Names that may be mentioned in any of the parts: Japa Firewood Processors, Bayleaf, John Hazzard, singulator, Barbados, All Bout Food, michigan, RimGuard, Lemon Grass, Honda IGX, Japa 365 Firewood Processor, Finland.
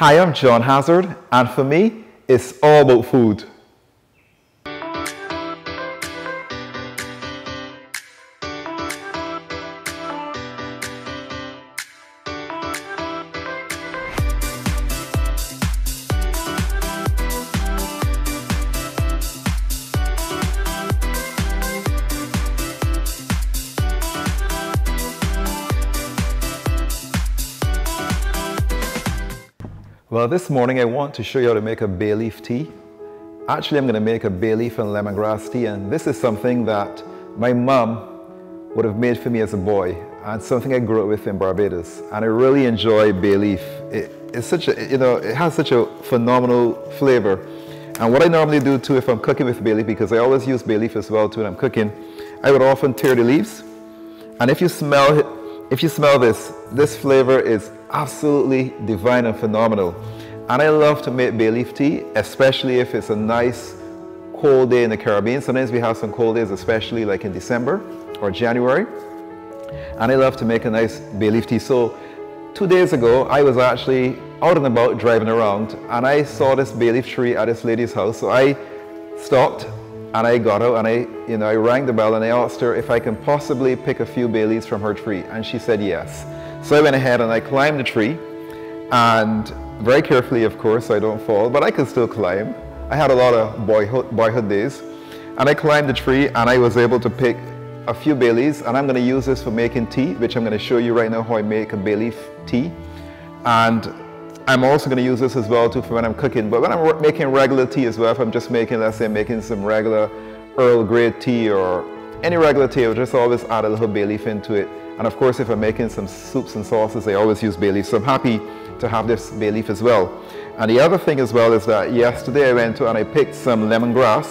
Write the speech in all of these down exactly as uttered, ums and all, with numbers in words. Hi, I'm John Hazzard, and for me, it's all about food. Well, this morning I want to show you how to make a bay leaf tea. Actually, I'm going to make a bay leaf and lemongrass tea, and this is something that my mum would have made for me as a boy, and something I grew up with in Barbados. And I really enjoy bay leaf. It, it's such a, you know, it has such a phenomenal flavor. And what I normally do too, if I'm cooking with bay leaf, because I always use bay leaf as well too when I'm cooking, I would often tear the leaves. And if you smell it, If you smell this, this flavor is absolutely divine and phenomenal. And I love to make bay leaf tea, especially if it's a nice cold day in the Caribbean. Sometimes we have some cold days, especially like in December or January. And I love to make a nice bay leaf tea. So two days ago, I was actually out and about driving around, and I saw this bay leaf tree at this lady's house. So I stopped and I got out and I, you know, I rang the bell and I asked her if I can possibly pick a few bay leaves from her tree, and she said yes. So I went ahead and I climbed the tree, and very carefully, of course, so I don't fall, but I could still climb. I had a lot of boyhood, boyhood days, and I climbed the tree and I was able to pick a few bay leaves, and I'm going to use this for making tea, which I'm going to show you right now how I make a bay leaf tea. And I'm also going to use this as well too for when I'm cooking, but when I'm making regular tea as well, if I'm just making, let's say I'm making some regular Earl Grey tea or any regular tea, I'll just always add a little bay leaf into it. And of course, if I'm making some soups and sauces, I always use bay leaf. So I'm happy to have this bay leaf as well. And the other thing as well is that yesterday I went to and I picked some lemongrass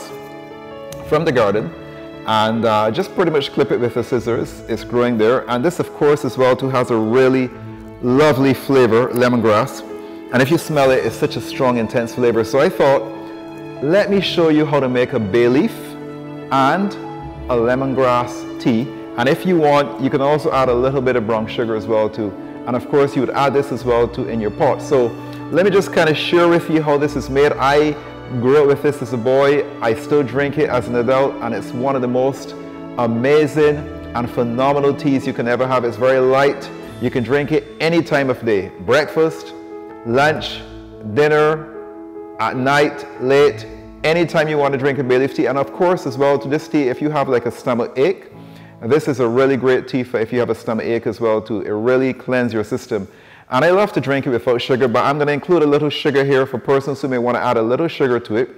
from the garden, and uh, just pretty much clip it with the scissors. It's growing there. And this of course as well too has a really lovely flavor, lemongrass. And if you smell it, it's such a strong, intense flavor. So I thought, let me show you how to make a bay leaf and a lemongrass tea. And if you want, you can also add a little bit of brown sugar as well too. And of course, you would add this as well too in your pot. So let me just kind of share with you how this is made. I grew up with this as a boy. I still drink it as an adult, and it's one of the most amazing and phenomenal teas you can ever have. It's very light. You can drink it any time of day, breakfast, lunch, dinner, at night, late, anytime you want to drink a bay leaf tea. And of course as well to this tea, if you have like a stomach ache, this is a really great tea for if you have a stomach ache as well too. It really cleanses your system. And I love to drink it without sugar, but I'm going to include a little sugar here for persons who may want to add a little sugar to it.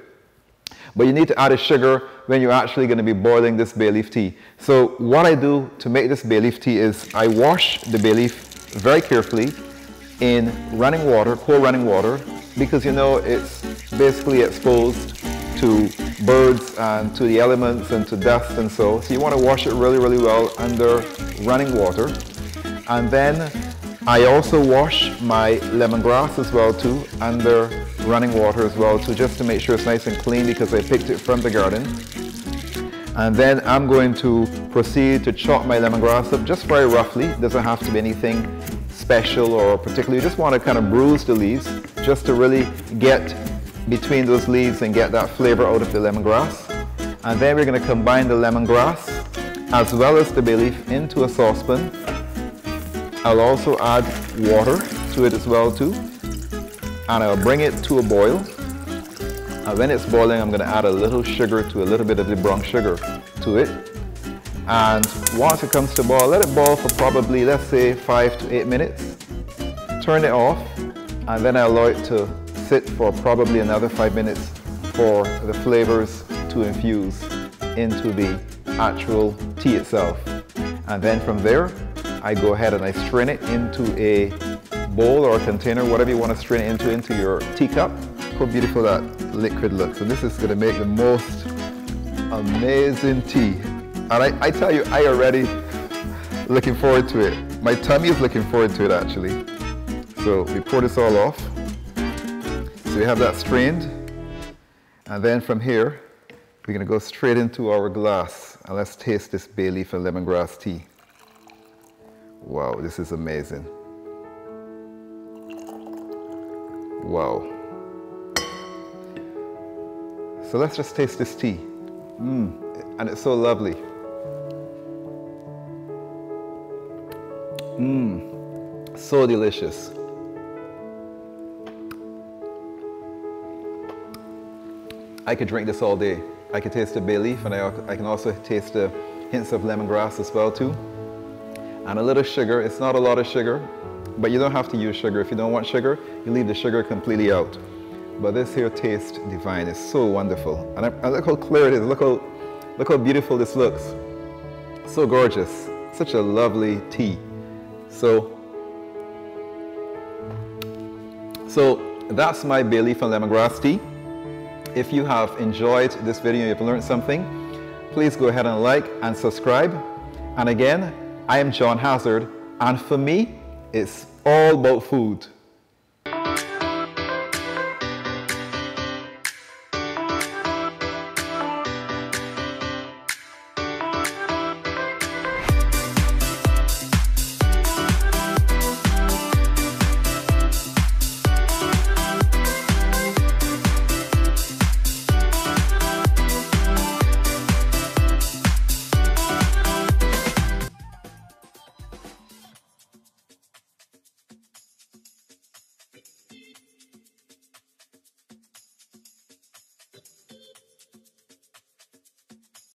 But you need to add a sugar when you're actually going to be boiling this bay leaf tea. So what I do to make this bay leaf tea is I wash the bay leaf very carefully in running water, cold running water, because you know it's basically exposed to birds and to the elements and to dust and so. So you want to wash it really, really well under running water. And then I also wash my lemongrass as well too under running water as well too, just to make sure it's nice and clean because I picked it from the garden. And then I'm going to proceed to chop my lemongrass up just very roughly. It doesn't have to be anything special or particular. You just want to kind of bruise the leaves just to really get between those leaves and get that flavor out of the lemongrass. And then we're going to combine the lemongrass as well as the bay leaf into a saucepan. I'll also add water to it as well too, and I'll bring it to a boil. And when it's boiling, I'm going to add a little sugar to a little bit of the brown sugar to it. And once it comes to boil, let it boil for probably, let's say, five to eight minutes. Turn it off, and then I allow it to sit for probably another five minutes for the flavors to infuse into the actual tea itself. And then from there, I go ahead and I strain it into a bowl or a container, whatever you want to strain it into, into your teacup. Look how beautiful that liquid looks. And this is going to make the most amazing tea. And I, I tell you, I already looking forward to it. My tummy is looking forward to it, actually. So we pour this all off. So we have that strained. And then from here, we're going to go straight into our glass. And let's taste this bay leaf and lemongrass tea. Wow, this is amazing. Wow. So let's just taste this tea. Mm. And it's so lovely. Mmm, so delicious. I could drink this all day. I could taste the bay leaf, and I, I can also taste the hints of lemongrass as well too. And a little sugar, it's not a lot of sugar, but you don't have to use sugar. If you don't want sugar, you leave the sugar completely out. But this here tastes divine, it's so wonderful. And, I, and look how clear it is, look how, look how beautiful this looks. So gorgeous, such a lovely tea. So, so that's my bayleaf and lemongrass tea. If you have enjoyed this video, you've learned something, please go ahead and like and subscribe. And again, I am John Hazzard, and for me, it's all about food.